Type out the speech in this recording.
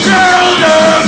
children.